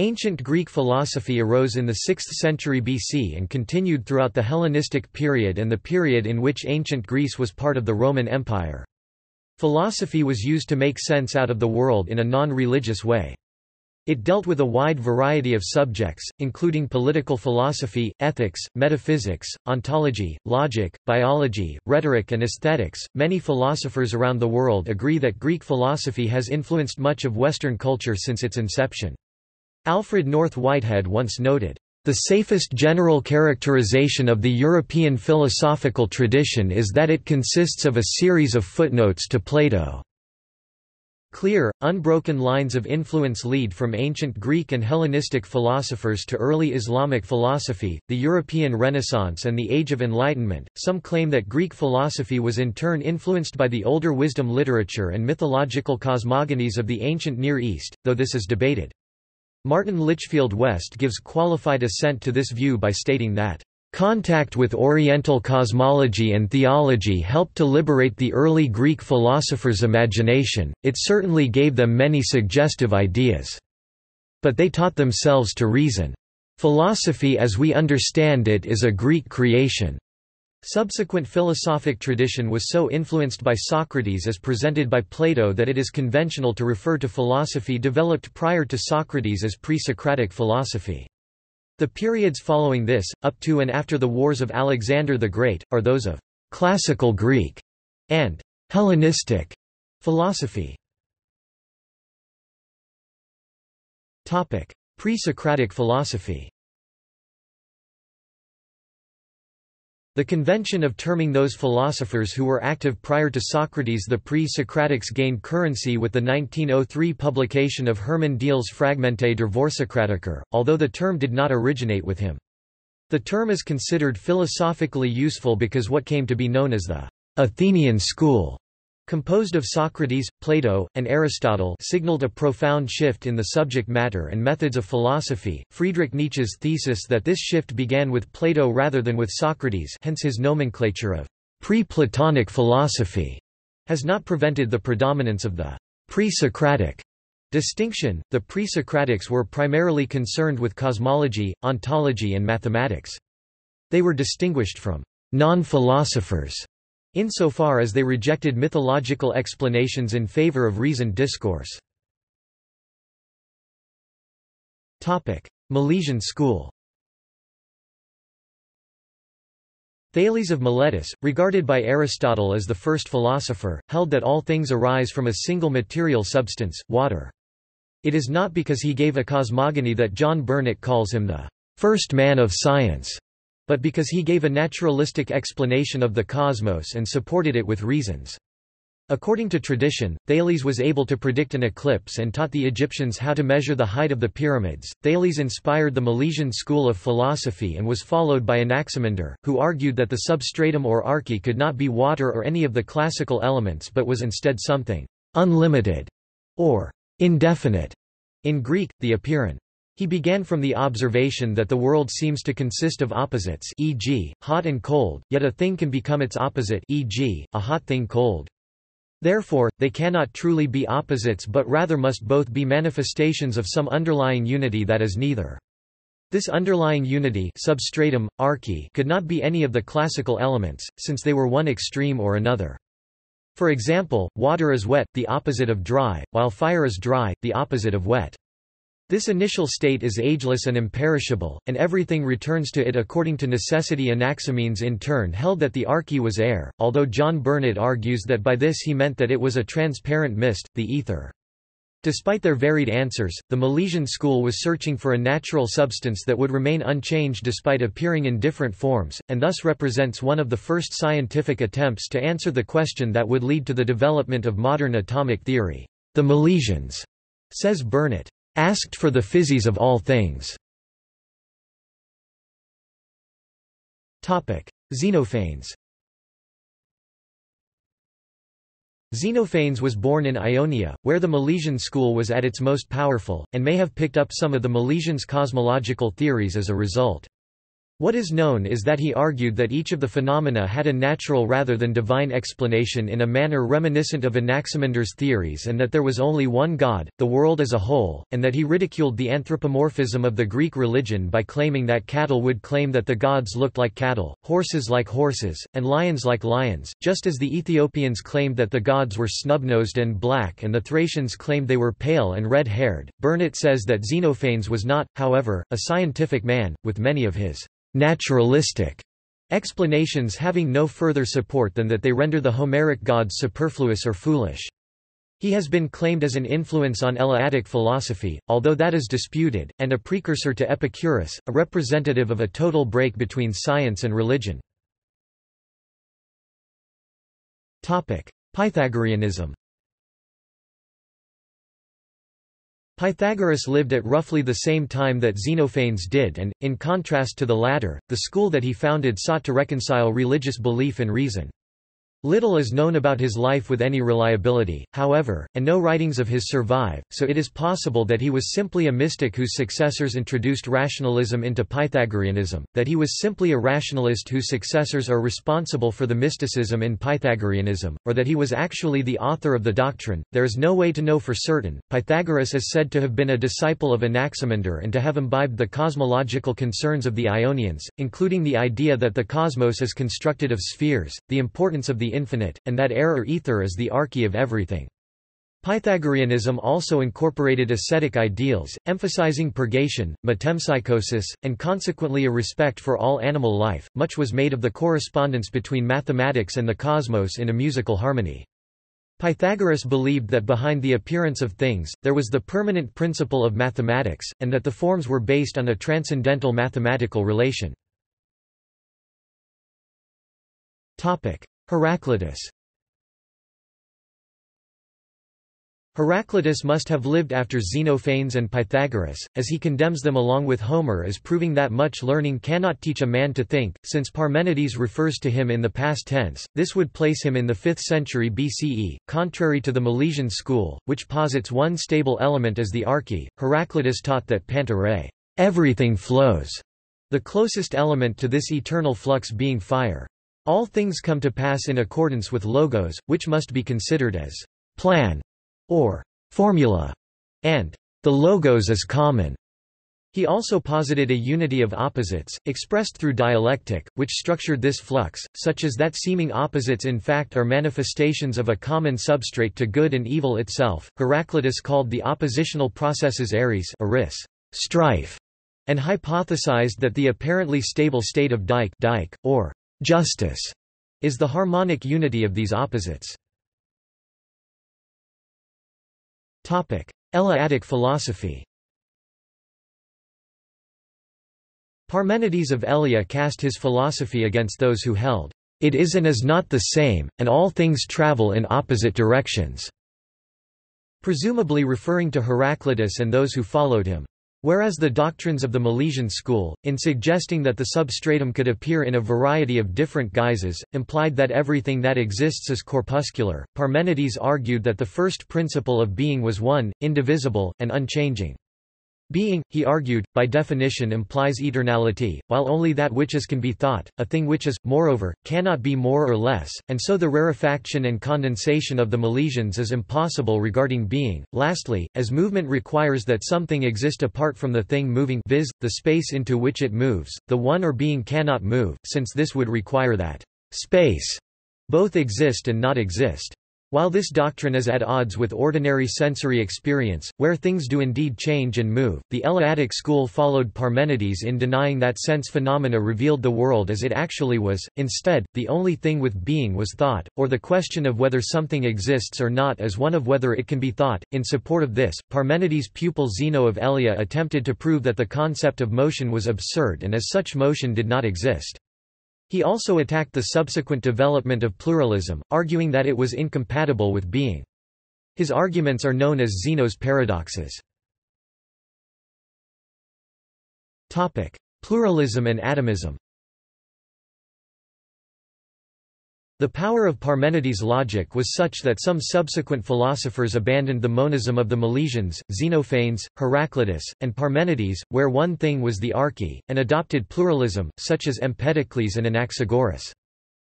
Ancient Greek philosophy arose in the 6th century BC and continued throughout the Hellenistic period and the period in which ancient Greece was part of the Roman Empire. Philosophy was used to make sense out of the world in a non-religious way. It dealt with a wide variety of subjects, including political philosophy, ethics, metaphysics, ontology, logic, biology, rhetoric, and aesthetics. Many philosophers around the world agree that Greek philosophy has influenced much of Western culture since its inception. Alfred North Whitehead once noted, "The safest general characterization of the European philosophical tradition is that it consists of a series of footnotes to Plato." Clear, unbroken lines of influence lead from ancient Greek and Hellenistic philosophers to early Islamic philosophy, the European Renaissance, and the Age of Enlightenment. Some claim that Greek philosophy was in turn influenced by the older wisdom literature and mythological cosmogonies of the ancient Near East, though this is debated. Martin Litchfield West gives qualified assent to this view by stating that contact with Oriental cosmology and theology helped to liberate the early Greek philosophers' imagination, it certainly gave them many suggestive ideas. But they taught themselves to reason. Philosophy as we understand it is a Greek creation. Subsequent philosophic tradition was so influenced by Socrates as presented by Plato that it is conventional to refer to philosophy developed prior to Socrates as pre-Socratic philosophy. The periods following this, up to and after the wars of Alexander the Great, are those of classical Greek and Hellenistic philosophy. Topic: Pre-Socratic philosophy. The convention of terming those philosophers who were active prior to Socrates the pre-Socratics gained currency with the 1903 publication of Hermann Diels' Fragmente der Vorsokratiker, although the term did not originate with him. The term is considered philosophically useful because what came to be known as the Athenian school, composed of Socrates, Plato, and Aristotle, signaled a profound shift in the subject matter and methods of philosophy. Friedrich Nietzsche's thesis that this shift began with Plato rather than with Socrates, hence his nomenclature of pre-Platonic philosophy, has not prevented the predominance of the pre-Socratic distinction. The pre-Socratics were primarily concerned with cosmology, ontology, and mathematics. They were distinguished from non-philosophers insofar as they rejected mythological explanations in favor of reasoned discourse. Milesian school. Thales of Miletus, regarded by Aristotle as the first philosopher, held that all things arise from a single material substance, water. It is not because he gave a cosmogony that John Burnett calls him the first man of science, but because he gave a naturalistic explanation of the cosmos and supported it with reasons. According to tradition, Thales was able to predict an eclipse and taught the Egyptians how to measure the height of the pyramids. Thales inspired the Milesian school of philosophy and was followed by Anaximander, who argued that the substratum or arche could not be water or any of the classical elements but was instead something unlimited or indefinite, in Greek, the apeiron. He began from the observation that the world seems to consist of opposites, e.g., hot and cold, yet a thing can become its opposite, e.g., a hot thing cold. Therefore, they cannot truly be opposites but rather must both be manifestations of some underlying unity that is neither. This underlying unity substratum, arche, could not be any of the classical elements, since they were one extreme or another. For example, water is wet, the opposite of dry, while fire is dry, the opposite of wet. This initial state is ageless and imperishable, and everything returns to it according to necessity. Anaximenes in turn held that the arche was air, although John Burnett argues that by this he meant that it was a transparent mist, the ether. Despite their varied answers, the Milesian school was searching for a natural substance that would remain unchanged despite appearing in different forms, and thus represents one of the first scientific attempts to answer the question that would lead to the development of modern atomic theory. The Milesians, says Burnett, asked for the physis of all things. Xenophanes. Xenophanes was born in Ionia, where the Milesian school was at its most powerful, and may have picked up some of the Milesians' cosmological theories as a result. What is known is that he argued that each of the phenomena had a natural rather than divine explanation in a manner reminiscent of Anaximander's theories, and that there was only one God, the world as a whole, and that he ridiculed the anthropomorphism of the Greek religion by claiming that cattle would claim that the gods looked like cattle, horses like horses, and lions like lions, just as the Ethiopians claimed that the gods were snub-nosed and black and the Thracians claimed they were pale and red-haired. Burnett says that Xenophanes was not, however, a scientific man, with many of his naturalistic explanations having no further support than that they render the Homeric gods superfluous or foolish. He has been claimed as an influence on Eleatic philosophy, although that is disputed, and a precursor to Epicurus, a representative of a total break between science and religion. Pythagoreanism. Pythagoras lived at roughly the same time that Xenophanes did and, in contrast to the latter, the school that he founded sought to reconcile religious belief and reason. Little is known about his life with any reliability, however, and no writings of his survive, so it is possible that he was simply a mystic whose successors introduced rationalism into Pythagoreanism, that he was simply a rationalist whose successors are responsible for the mysticism in Pythagoreanism, or that he was actually the author of the doctrine. There is no way to know for certain. Pythagoras is said to have been a disciple of Anaximander and to have imbibed the cosmological concerns of the Ionians, including the idea that the cosmos is constructed of spheres, the importance of the infinite, and that air or ether is the arche of everything. Pythagoreanism also incorporated ascetic ideals, emphasizing purgation, metempsychosis, and consequently a respect for all animal life. Much was made of the correspondence between mathematics and the cosmos in a musical harmony. Pythagoras believed that behind the appearance of things, there was the permanent principle of mathematics, and that the forms were based on a transcendental mathematical relation. Heraclitus. Heraclitus must have lived after Xenophanes and Pythagoras, as he condemns them along with Homer as proving that much learning cannot teach a man to think. Since Parmenides refers to him in the past tense, this would place him in the 5th century BCE, contrary to the Milesian school, which posits one stable element as the arche. Heraclitus taught that panta rhei, everything flows, the closest element to this eternal flux being fire. All things come to pass in accordance with logos, which must be considered as plan or formula, and the logos is common. He also posited a unity of opposites, expressed through dialectic, which structured this flux, such as that seeming opposites in fact are manifestations of a common substrate to good and evil itself. Heraclitus called the oppositional processes Ares, strife, and hypothesized that the apparently stable state of dyke, or justice, is the harmonic unity of these opposites. Eleatic philosophy. Parmenides of Elea cast his philosophy against those who held, "It is and is not the same, and all things travel in opposite directions," presumably referring to Heraclitus and those who followed him. Whereas the doctrines of the Milesian school, in suggesting that the substratum could appear in a variety of different guises, implied that everything that exists is corpuscular, Parmenides argued that the first principle of being was one, indivisible, and unchanging. Being, he argued, by definition implies eternality, while only that which is can be thought, a thing which is, moreover, cannot be more or less, and so the rarefaction and condensation of the Milesians is impossible regarding being. Lastly, as movement requires that something exist apart from the thing moving, viz., the space into which it moves, the one or being cannot move, since this would require that space both exist and not exist. While this doctrine is at odds with ordinary sensory experience, where things do indeed change and move, the Eleatic school followed Parmenides in denying that sense phenomena revealed the world as it actually was. Instead, the only thing with being was thought, or the question of whether something exists or not is one of whether it can be thought. In support of this, Parmenides' pupil Zeno of Elea attempted to prove that the concept of motion was absurd and as such motion did not exist. He also attacked the subsequent development of pluralism, arguing that it was incompatible with being. His arguments are known as Zeno's paradoxes. Pluralism and atomism. The power of Parmenides' logic was such that some subsequent philosophers abandoned the monism of the Milesians, Xenophanes, Heraclitus, and Parmenides, where one thing was the archy, and adopted pluralism, such as Empedocles and Anaxagoras.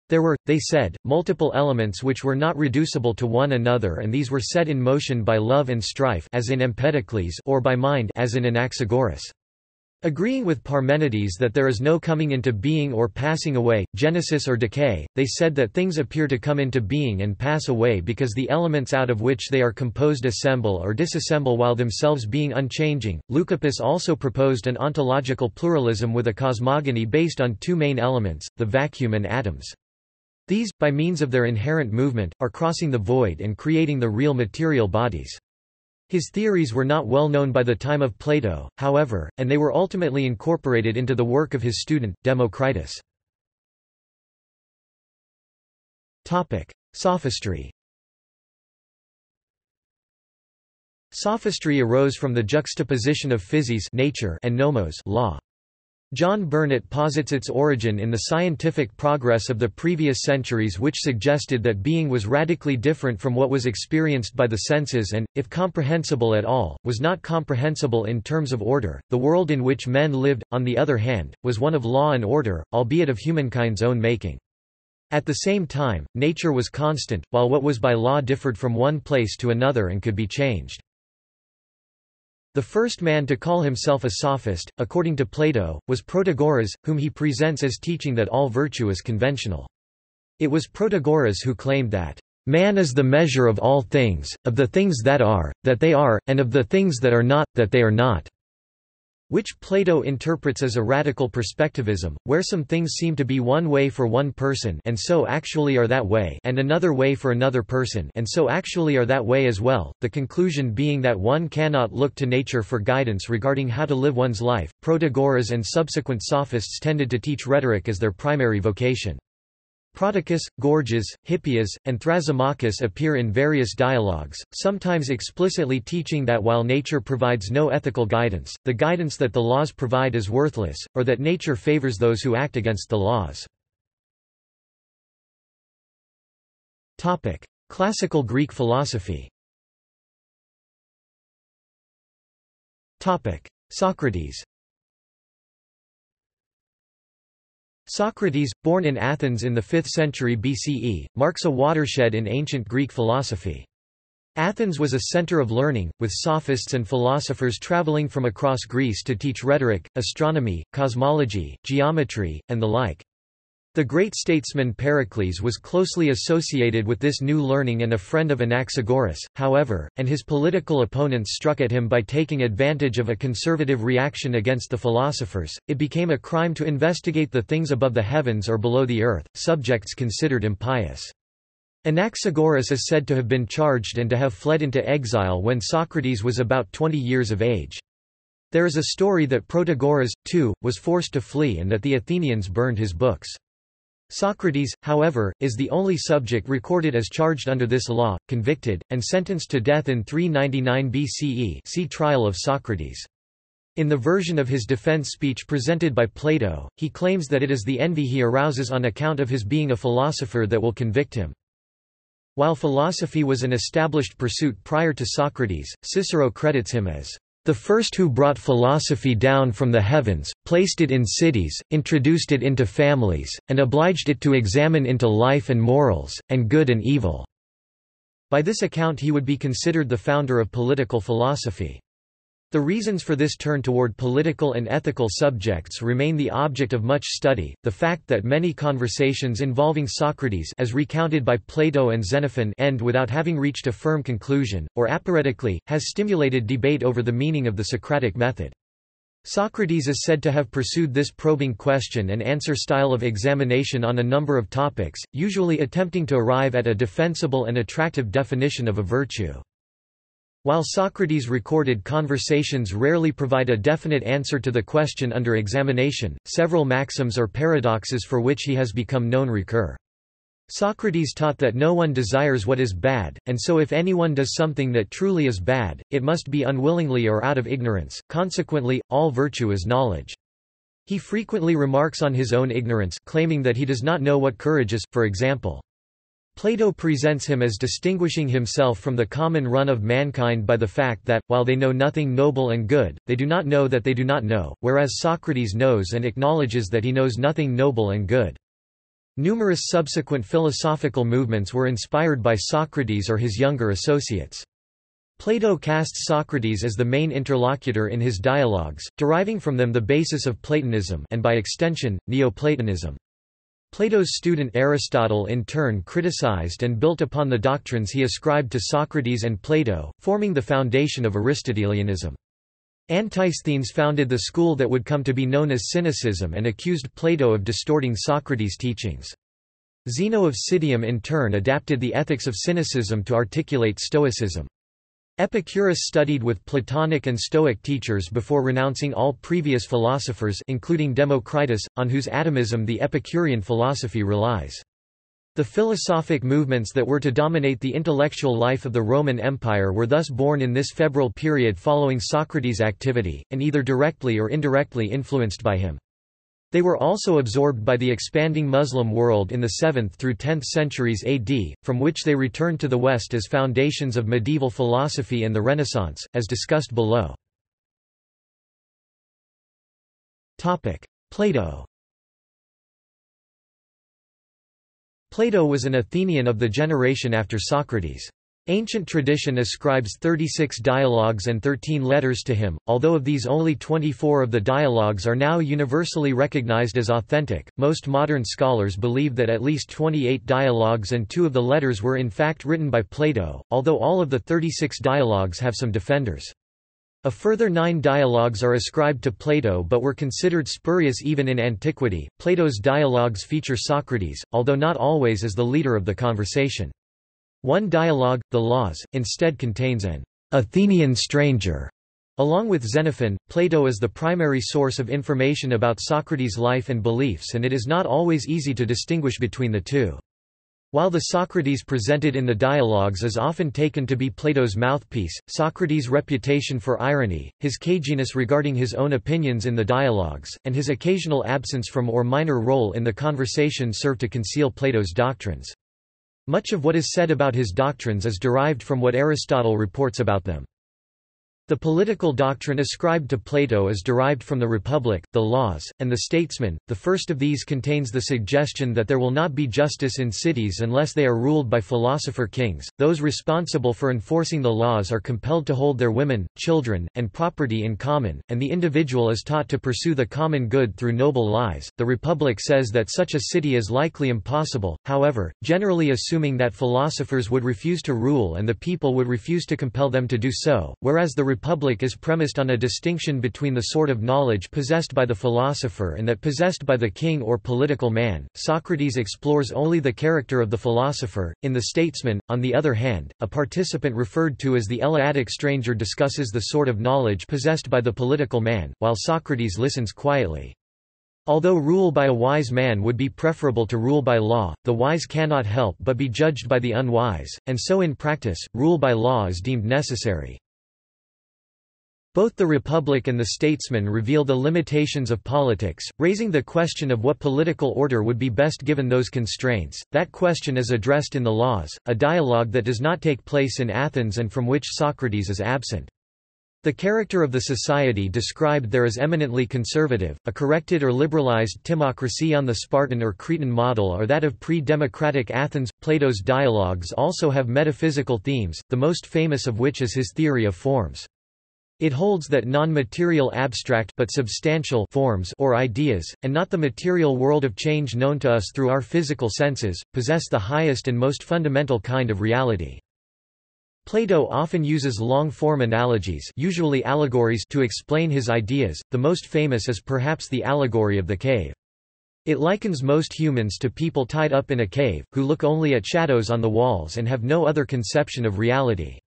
There were, they said, multiple elements which were not reducible to one another, and these were set in motion by love and strife, as in Empedocles, or by mind, as in Anaxagoras. Agreeing with Parmenides that there is no coming into being or passing away, genesis or decay, they said that things appear to come into being and pass away because the elements out of which they are composed assemble or disassemble while themselves being unchanging. Leucippus also proposed an ontological pluralism with a cosmogony based on two main elements, the vacuum and atoms. These, by means of their inherent movement, are crossing the void and creating the real material bodies. His theories were not well known by the time of Plato, however, and they were ultimately incorporated into the work of his student, Democritus. Sophistry. Sophistry arose from the juxtaposition of physis nature and nomos law. John Burnett posits its origin in the scientific progress of the previous centuries, which suggested that being was radically different from what was experienced by the senses and, if comprehensible at all, was not comprehensible in terms of order. The world in which men lived, on the other hand, was one of law and order, albeit of humankind's own making. At the same time, nature was constant, while what was by law differed from one place to another and could be changed. The first man to call himself a sophist, according to Plato, was Protagoras, whom he presents as teaching that all virtue is conventional. It was Protagoras who claimed that, "Man is the measure of all things, of the things that they are, and of the things that they are not," which Plato interprets as a radical perspectivism, where some things seem to be one way for one person and so actually are that way, and another way for another person and so actually are that way as well, the conclusion being that one cannot look to nature for guidance regarding how to live one's life. Protagoras and subsequent sophists tended to teach rhetoric as their primary vocation. Prodicus, Gorgias, Hippias, and Thrasymachus appear in various dialogues, sometimes explicitly teaching that while nature provides no ethical guidance, the guidance that the laws provide is worthless, or that nature favors those who act against the laws. Classical Greek philosophy. Socrates. Socrates, born in Athens in the 5th century BCE, marks a watershed in ancient Greek philosophy. Athens was a center of learning, with sophists and philosophers traveling from across Greece to teach rhetoric, astronomy, cosmology, geometry, and the like. The great statesman Pericles was closely associated with this new learning and a friend of Anaxagoras, however, and his political opponents struck at him by taking advantage of a conservative reaction against the philosophers. It became a crime to investigate the things above the heavens or below the earth, subjects considered impious. Anaxagoras is said to have been charged and to have fled into exile when Socrates was about 20 years of age. There is a story that Protagoras, too, was forced to flee and that the Athenians burned his books. Socrates, however, is the only subject recorded as charged under this law, convicted, and sentenced to death in 399 BCE. See Trial of Socrates. In the version of his defense speech presented by Plato, he claims that it is the envy he arouses on account of his being a philosopher that will convict him. While philosophy was an established pursuit prior to Socrates, Cicero credits him as the first who brought philosophy down from the heavens, placed it in cities, introduced it into families, and obliged it to examine into life and morals, and good and evil." By this account he would be considered the founder of political philosophy. The reasons for this turn toward political and ethical subjects remain the object of much study. The fact that many conversations involving Socrates, as recounted by Plato and Xenophon, end without having reached a firm conclusion, or aporetically, has stimulated debate over the meaning of the Socratic method. Socrates is said to have pursued this probing question and answer style of examination on a number of topics, usually attempting to arrive at a defensible and attractive definition of a virtue. While Socrates' recorded conversations rarely provide a definite answer to the question under examination, several maxims or paradoxes for which he has become known recur. Socrates taught that no one desires what is bad, and so if anyone does something that truly is bad, it must be unwillingly or out of ignorance, consequently, all virtue is knowledge. He frequently remarks on his own ignorance, claiming that he does not know what courage is, for example. Plato presents him as distinguishing himself from the common run of mankind by the fact that, while they know nothing noble and good, they do not know that they do not know, whereas Socrates knows and acknowledges that he knows nothing noble and good. Numerous subsequent philosophical movements were inspired by Socrates or his younger associates. Plato casts Socrates as the main interlocutor in his dialogues, deriving from them the basis of Platonism and by extension, Neoplatonism. Plato's student Aristotle in turn criticized and built upon the doctrines he ascribed to Socrates and Plato, forming the foundation of Aristotelianism. Antisthenes founded the school that would come to be known as Cynicism and accused Plato of distorting Socrates' teachings. Zeno of Citium in turn adapted the ethics of Cynicism to articulate Stoicism. Epicurus studied with Platonic and Stoic teachers before renouncing all previous philosophers, including Democritus, on whose atomism the Epicurean philosophy relies. The philosophic movements that were to dominate the intellectual life of the Roman Empire were thus born in this febrile period following Socrates' activity, and either directly or indirectly influenced by him. They were also absorbed by the expanding Muslim world in the 7th through 10th centuries AD, from which they returned to the West as foundations of medieval philosophy and the Renaissance, as discussed below. Plato. Plato was an Athenian of the generation after Socrates. Ancient tradition ascribes 36 dialogues and 13 letters to him, although of these only 24 of the dialogues are now universally recognized as authentic. Most modern scholars believe that at least 28 dialogues and 2 of the letters were in fact written by Plato, although all of the 36 dialogues have some defenders. A further 9 dialogues are ascribed to Plato but were considered spurious even in antiquity. Plato's dialogues feature Socrates, although not always as the leader of the conversation. One dialogue, The Laws, instead contains an Athenian stranger. Along with Xenophon, Plato is the primary source of information about Socrates' life and beliefs, and it is not always easy to distinguish between the two. While the Socrates presented in the dialogues is often taken to be Plato's mouthpiece, Socrates' reputation for irony, his caginess regarding his own opinions in the dialogues, and his occasional absence from or minor role in the conversation serve to conceal Plato's doctrines. Much of what is said about his doctrines is derived from what Aristotle reports about them. The political doctrine ascribed to Plato is derived from the Republic, the Laws, and the Statesman. The first of these contains the suggestion that there will not be justice in cities unless they are ruled by philosopher kings. Those responsible for enforcing the laws are compelled to hold their women, children, and property in common, and the individual is taught to pursue the common good through noble lives. The Republic says that such a city is likely impossible, however, generally assuming that philosophers would refuse to rule and the people would refuse to compel them to do so, whereas the Republic is premised on a distinction between the sort of knowledge possessed by the philosopher and that possessed by the king or political man. Socrates explores only the character of the philosopher. In The Statesman, on the other hand, a participant referred to as the Eleatic stranger discusses the sort of knowledge possessed by the political man, while Socrates listens quietly. Although rule by a wise man would be preferable to rule by law, the wise cannot help but be judged by the unwise, and so in practice, rule by law is deemed necessary. Both the Republic and the Statesman reveal the limitations of politics, raising the question of what political order would be best given those constraints. That question is addressed in The Laws, a dialogue that does not take place in Athens and from which Socrates is absent. The character of the society described there is eminently conservative, a corrected or liberalized timocracy on the Spartan or Cretan model or that of pre-democratic Athens. Plato's dialogues also have metaphysical themes, the most famous of which is his theory of forms. It holds that non-material abstract but substantial forms or ideas, and not the material world of change known to us through our physical senses, possess the highest and most fundamental kind of reality. Plato often uses long-form analogies, usually allegories, to explain his ideas. The most famous is perhaps the allegory of the cave. It likens most humans to people tied up in a cave, who look only at shadows on the walls and have no other conception of reality.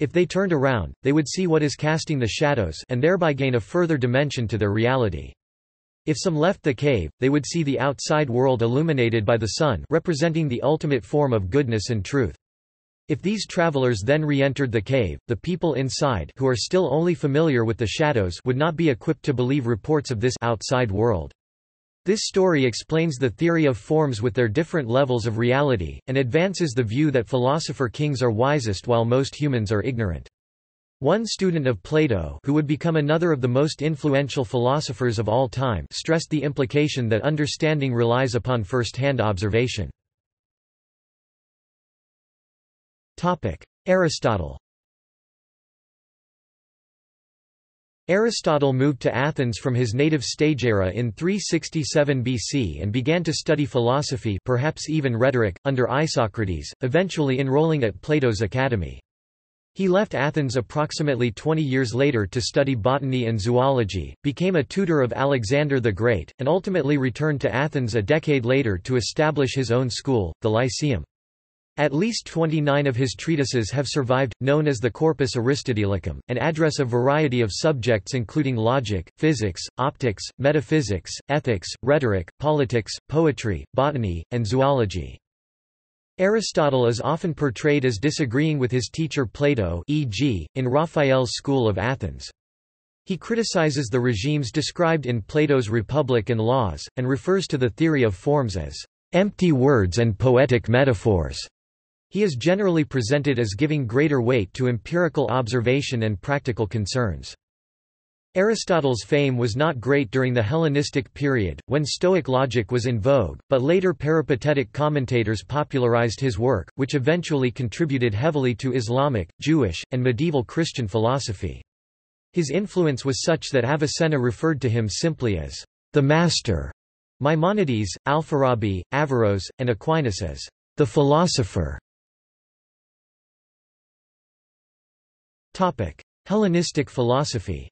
If they turned around, they would see what is casting the shadows and thereby gain a further dimension to their reality. If some left the cave, they would see the outside world illuminated by the sun, representing the ultimate form of goodness and truth. If these travelers then re-entered the cave, the people inside, who are still only familiar with the shadows, would not be equipped to believe reports of this outside world. This story explains the theory of forms with their different levels of reality, and advances the view that philosopher kings are wisest while most humans are ignorant. One student of Plato, who would become another of the most influential philosophers of all time, stressed the implication that understanding relies upon first-hand observation. Aristotle. Aristotle moved to Athens from his native Stagira in 367 BC and began to study philosophy, perhaps even rhetoric, under Isocrates, eventually enrolling at Plato's academy. He left Athens approximately 20 years later to study botany and zoology, became a tutor of Alexander the Great, and ultimately returned to Athens a decade later to establish his own school, the Lyceum. At least 29 of his treatises have survived, known as the Corpus Aristotelicum, and address a variety of subjects including logic, physics, optics, metaphysics, ethics, rhetoric, politics, poetry, botany, and zoology. Aristotle is often portrayed as disagreeing with his teacher Plato, e.g., in Raphael's School of Athens. He criticizes the regimes described in Plato's Republic and Laws, and refers to the theory of forms as empty words and poetic metaphors. He is generally presented as giving greater weight to empirical observation and practical concerns. Aristotle's fame was not great during the Hellenistic period, when Stoic logic was in vogue, but later peripatetic commentators popularized his work, which eventually contributed heavily to Islamic, Jewish, and medieval Christian philosophy. His influence was such that Avicenna referred to him simply as the master, Maimonides, Alfarabi, Averroes, and Aquinas as the philosopher. Hellenistic philosophy.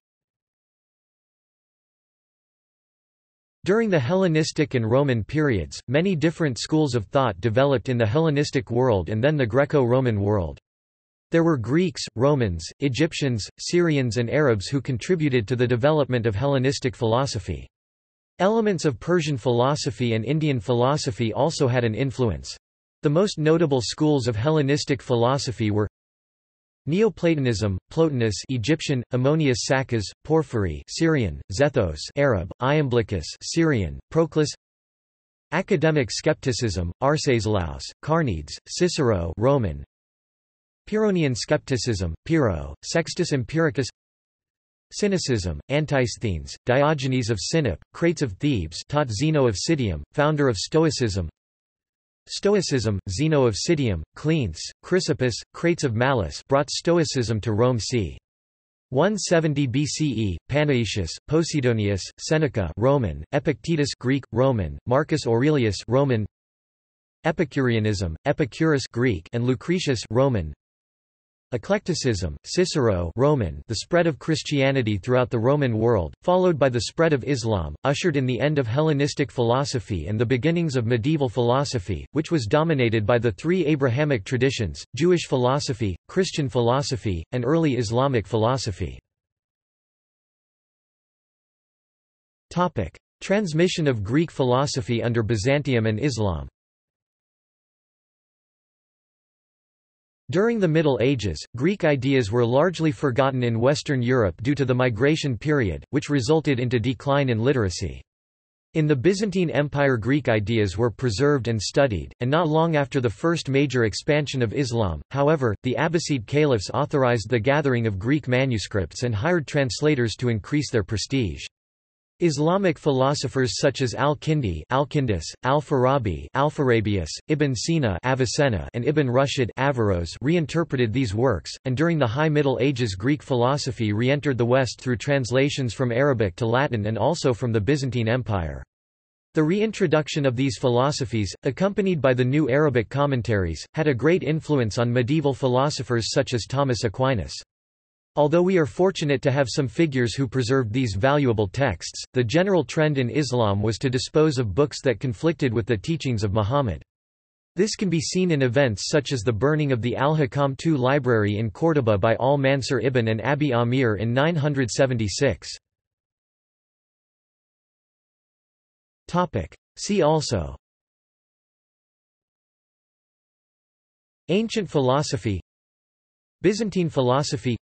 During the Hellenistic and Roman periods, many different schools of thought developed in the Hellenistic world and then the Greco-Roman world. There were Greeks, Romans, Egyptians, Syrians and Arabs who contributed to the development of Hellenistic philosophy. Elements of Persian philosophy and Indian philosophy also had an influence. The most notable schools of Hellenistic philosophy were Neoplatonism, Plotinus Egyptian, Ammonius Saccas, Porphyry Syrian, Zethos Arab, Iamblichus Syrian, Proclus. Academic skepticism, Arcesilaus, Carneades, Cicero Roman. Pyrrhonian skepticism, Pyrrho, Sextus Empiricus. Cynicism, Antisthenes, Diogenes of Sinope, Crates of Thebes taught Zeno of Citium, founder of Stoicism. Stoicism, Zeno of Citium, Cleanthes, Chrysippus, Crates of Malice brought Stoicism to Rome c. 170 BCE, Panaetius, Posidonius, Seneca Roman, Epictetus Greek, Roman, Marcus Aurelius Roman. Epicureanism, Epicurus Greek and Lucretius Roman. Eclecticism, Cicero Roman. The spread of Christianity throughout the Roman world, followed by the spread of Islam, ushered in the end of Hellenistic philosophy and the beginnings of medieval philosophy, which was dominated by the three Abrahamic traditions, Jewish philosophy, Christian philosophy, and early Islamic philosophy. Transmission of Greek philosophy under Byzantium and Islam. During the Middle Ages, Greek ideas were largely forgotten in Western Europe due to the migration period, which resulted into decline in literacy. In the Byzantine Empire, Greek ideas were preserved and studied, and not long after the first major expansion of Islam, however, the Abbasid caliphs authorized the gathering of Greek manuscripts and hired translators to increase their prestige. Islamic philosophers such as Al-Kindi, Al-Farabi, Alfarabius, Ibn Sina, Avicenna, and Ibn Rushd, Averroes reinterpreted these works, and during the High Middle Ages Greek philosophy re-entered the West through translations from Arabic to Latin and also from the Byzantine Empire. The reintroduction of these philosophies, accompanied by the new Arabic commentaries, had a great influence on medieval philosophers such as Thomas Aquinas. Although we are fortunate to have some figures who preserved these valuable texts, the general trend in Islam was to dispose of books that conflicted with the teachings of Muhammad. This can be seen in events such as the burning of the Al-Hakam II library in Córdoba by al-Mansur ibn and Abi Amir in 976. See also: Ancient philosophy, Byzantine philosophy,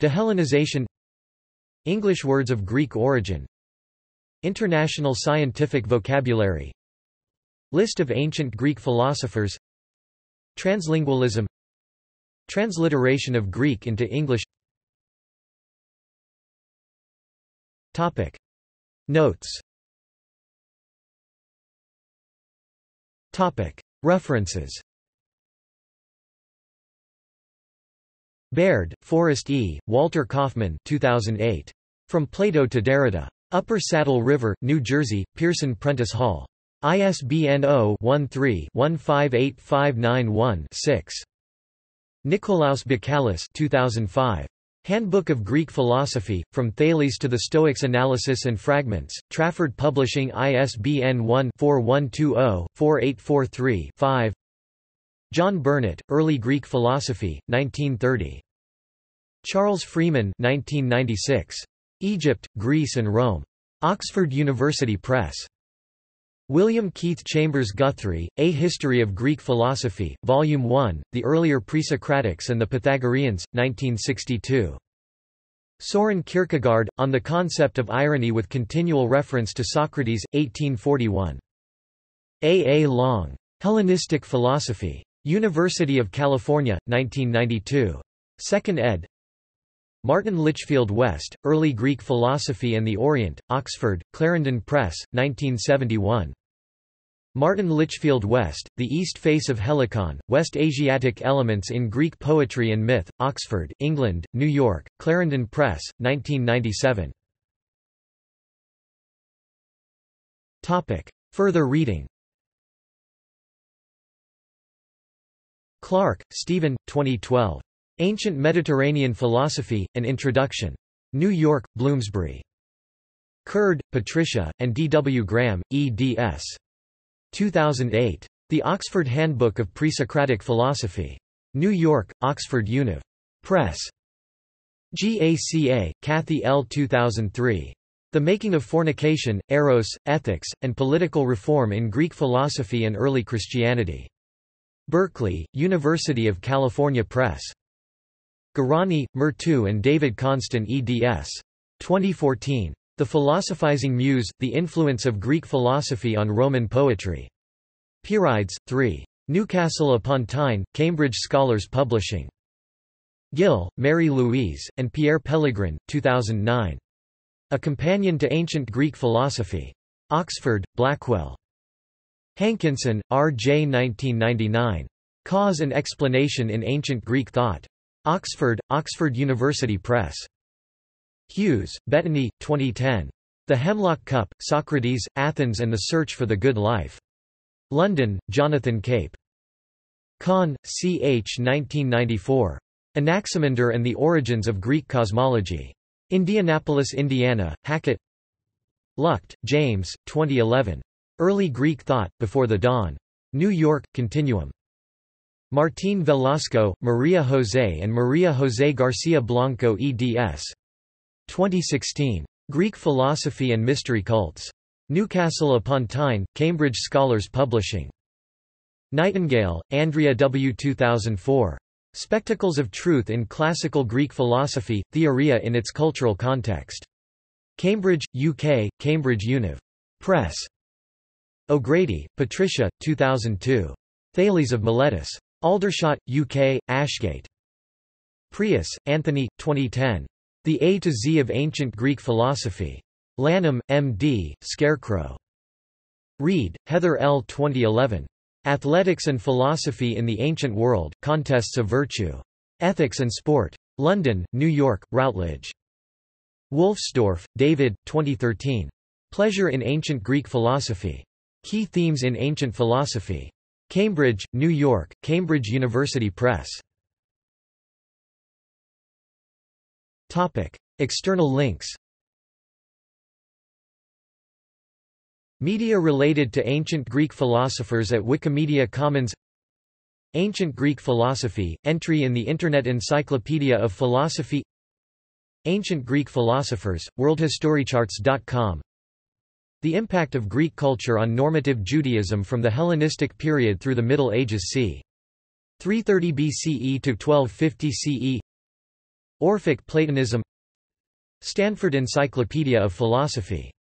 Dehellenization, English words of Greek origin, International scientific vocabulary. List of ancient Greek philosophers. Translingualism. Transliteration of Greek into English. Topic. Notes. Topic. References. Baird, Forrest E., Walter Kaufman 2008. From Plato to Derrida. Upper Saddle River, New Jersey, Pearson Prentice Hall. ISBN 0-13-158591-6. Nikolaos Bakalis 2005. Handbook of Greek Philosophy, From Thales to the Stoics Analysis and Fragments, Trafford Publishing. ISBN 1-4120-4843-5. John Burnett, Early Greek Philosophy, 1930. Charles Freeman 1996. Egypt, Greece and Rome. Oxford University Press. William Keith Chambers Guthrie, A History of Greek Philosophy, Volume 1, The Earlier Presocratics and the Pythagoreans, 1962. Soren Kierkegaard, On the Concept of Irony with Continual Reference to Socrates, 1841. A. A. Long. Hellenistic Philosophy. University of California, 1992. 2nd ed. Martin Litchfield West, Early Greek Philosophy and the Orient, Oxford, Clarendon Press, 1971. Martin Litchfield West, The East Face of Helicon, West Asiatic Elements in Greek Poetry and Myth, Oxford, England, New York, Clarendon Press, 1997. Topic. Further reading. Clark, Stephen, 2012. Ancient Mediterranean Philosophy, An Introduction. New York, Bloomsbury. Kurd, Patricia, and D. W. Graham, eds. 2008. The Oxford Handbook of Presocratic Philosophy. New York, Oxford Univ. Press. GACA, Kathy L. 2003. The Making of Fornication, Eros, Ethics, and Political Reform in Greek Philosophy and Early Christianity. Berkeley, University of California Press. Garani, Murtu and David Constant eds. 2014. The Philosophizing Muse, The Influence of Greek Philosophy on Roman Poetry. Pierides, 3. Newcastle upon Tyne, Cambridge Scholars Publishing. Gill, Mary Louise, and Pierre Pellegrin, 2009. A Companion to Ancient Greek Philosophy. Oxford, Blackwell. Hankinson, R. J. 1999. Cause and Explanation in Ancient Greek Thought. Oxford, Oxford University Press. Hughes, Bettany, 2010. The Hemlock Cup, Socrates, Athens and the Search for the Good Life. London, Jonathan Cape. Kahn, C. H. 1994. Anaximander and the Origins of Greek Cosmology. Indianapolis, Indiana, Hackett. Lucht, James, 2011. Early Greek Thought, Before the Dawn. New York, Continuum. Martín Velasco, Maria José and Maria José Garcia Blanco eds. 2016. Greek Philosophy and Mystery Cults. Newcastle upon Tyne, Cambridge Scholars Publishing. Nightingale, Andrea W. 2004. Spectacles of Truth in Classical Greek Philosophy, Theoria in its Cultural Context. Cambridge, UK, Cambridge Univ. Press. O'Grady, Patricia, 2002. Thales of Miletus. Aldershot, UK, Ashgate. Prius, Anthony, 2010. The A to Z of Ancient Greek Philosophy. Lanham, M.D., Scarecrow. Reed, Heather L. 2011. Athletics and Philosophy in the Ancient World, Contests of Virtue. Ethics and Sport. London, New York, Routledge. Wolfsdorf, David, 2013. Pleasure in Ancient Greek Philosophy. Key Themes in Ancient Philosophy. Cambridge, New York, Cambridge University Press. Topic. External links. Media related to ancient Greek philosophers at Wikimedia Commons. Ancient Greek Philosophy, entry in the Internet Encyclopedia of Philosophy. Ancient Greek Philosophers, worldhistorycharts.com. The impact of Greek culture on normative Judaism from the Hellenistic period through the Middle Ages c. 330 BCE to 1250 CE. Orphic Platonism. Stanford Encyclopedia of Philosophy.